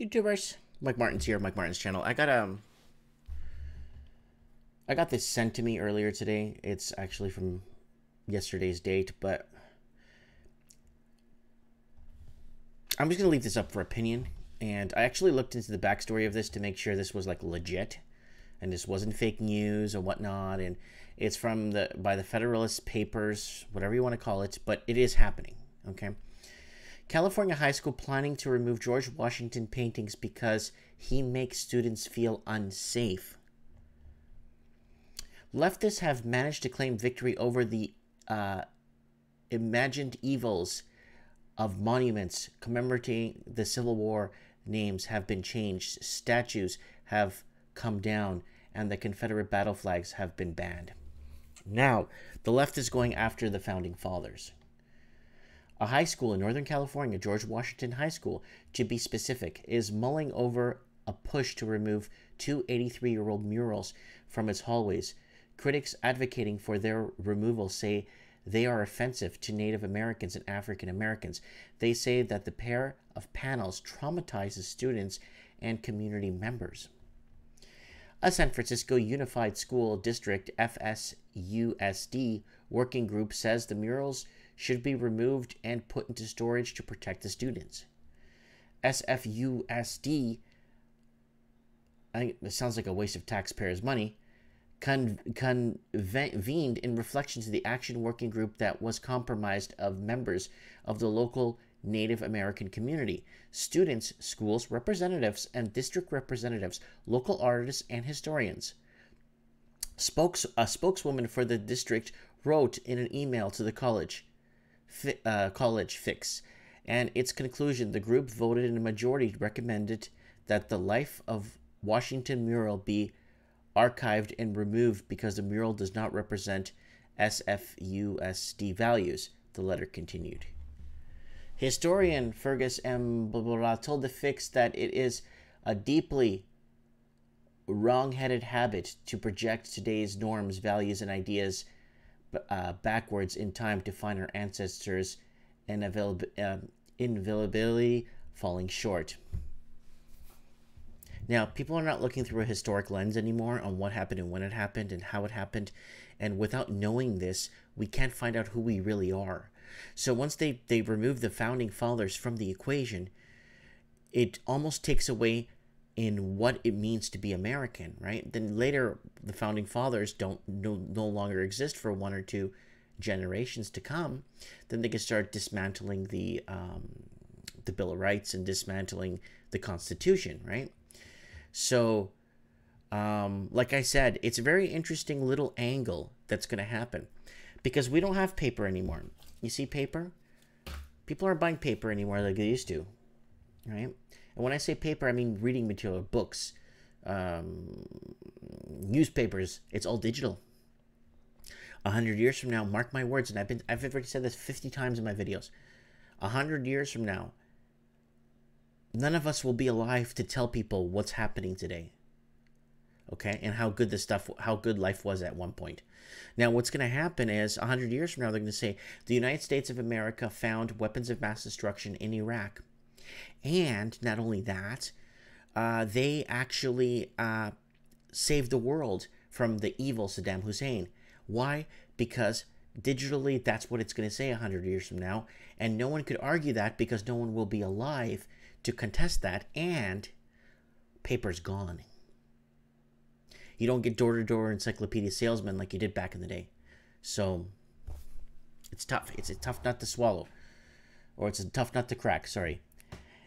YouTubers, Mike Martin's here, Mike Martin's channel. I got this sent to me earlier today. It's actually from yesterday's date, but I'm just gonna leave this up for opinion. And I actually looked into the backstory of this to make sure this was like legit and this wasn't fake news or whatnot. And it's from by the Federalist Papers, whatever you want to call it, but it is happening. Okay. California high school planning to remove George Washington paintings because he makes students feel unsafe. Leftists have managed to claim victory over the imagined evils of monuments commemorating the Civil War. Names have been changed, statues have come down, and the Confederate battle flags have been banned. Now, the left is going after the Founding Fathers. A high school in Northern California, George Washington High School, to be specific, is mulling over a push to remove two 83-year-old murals from its hallways. Critics advocating for their removal say they are offensive to Native Americans and African Americans. They say that the pair of panels traumatizes students and community members. A San Francisco Unified School District, FSUSD, working group says the murals should be removed and put into storage to protect the students. SFUSD, I think it sounds like a waste of taxpayers' money, convened in reflection to the action working group that was comprised of members of the local Native American community, students, schools representatives and district representatives, local artists and historians. A spokeswoman for the district wrote in an email to the college, College Fix, and its conclusion, the group voted in a majority recommended that the Life of Washington mural be archived and removed because the mural does not represent SFUSD values, the letter continued. Historian Fergus M. Baburao told the Fix that it is a deeply wrong-headed habit to project today's norms, values, and ideas backwards in time to find our ancestors and inviolability falling short. Now, people are not looking through a historic lens anymore on what happened and when it happened and how it happened. And without knowing this, we can't find out who we really are. So once they remove the Founding Fathers from the equation, it almost takes away in what it means to be American, right? Then later, the Founding Fathers no longer exist for one or two generations to come. Then they can start dismantling the Bill of Rights and dismantling the Constitution, right? So, like I said, it's a very interesting little angle that's going to happen because we don't have paper anymore. You see paper? People aren't buying paper anymore like they used to, right? And when I say paper, I mean reading material, books, newspapers. It's all digital. 100 years from now, mark my words, and I've already said this 50 times in my videos. 100 years from now, none of us will be alive to tell people what's happening today. Okay, and how good this stuff, how good life was at one point. Now, what's going to happen is 100 years from now, they're going to say the United States of America found weapons of mass destruction in Iraq. And not only that, they actually saved the world from the evil Saddam Hussein. Why? Because digitally, that's what it's going to say 100 years from now. And no one could argue that because no one will be alive to contest that. And paper's gone. You don't get door-to-door encyclopedia salesmen like you did back in the day. So it's tough. It's a tough nut to swallow. Or it's a tough nut to crack, sorry.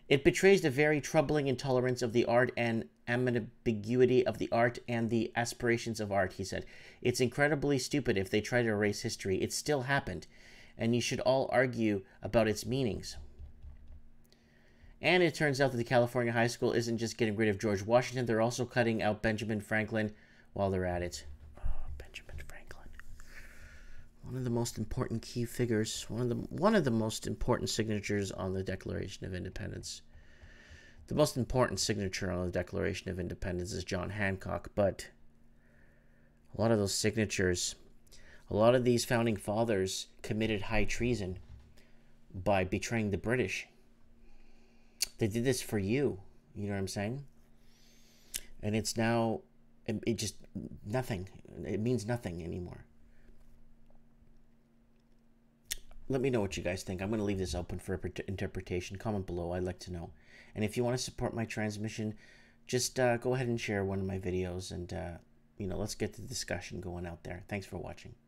It betrays the very troubling intolerance of the art and ambiguity of the art and the aspirations of art, he said. It's incredibly stupid if they try to erase history. It still happened, and you should all argue about its meanings. And it turns out that the California high school isn't just getting rid of George Washington. They're also cutting out Benjamin Franklin while they're at it. Oh, Benjamin Franklin. One of the most important key figures, one of the most important signatures on the Declaration of Independence. The most important signature on the Declaration of Independence is John Hancock, but a lot of those signatures, a lot of these Founding Fathers committed high treason by betraying the British. They did this for you. You know what I'm saying? And it's now, it just, nothing. It means nothing anymore. Let me know what you guys think. I'm going to leave this open for interpretation. Comment below. I'd like to know. And if you want to support my transmission, just go ahead and share one of my videos and, you know, let's get the discussion going out there. Thanks for watching.